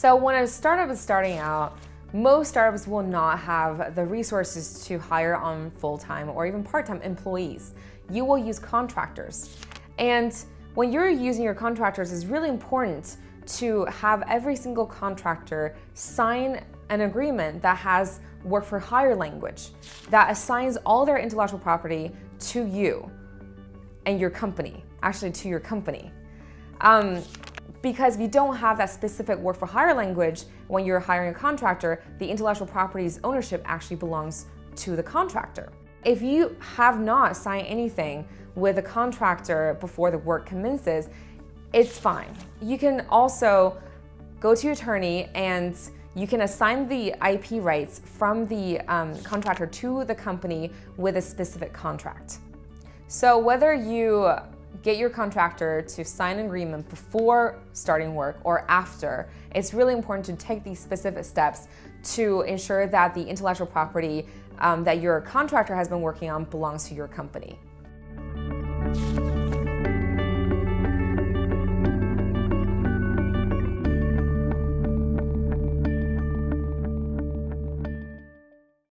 So when a startup is starting out, most startups will not have the resources to hire on full-time or even part-time employees. You will use contractors. And when you're using your contractors, it's really important to have every single contractor sign an agreement that has work for hire language, that assigns all their intellectual property to you and your company, actually to your company. Because if you don't have that specific work for hire language, when you're hiring a contractor, the intellectual property's ownership actually belongs to the contractor. If you have not signed anything with a contractor before the work commences, it's fine. You can also go to your attorney and you can assign the IP rights from the contractor to the company with a specific contract. So whether you get your contractor to sign an agreement before starting work or after, it's really important to take these specific steps to ensure that the intellectual property that your contractor has been working on belongs to your company.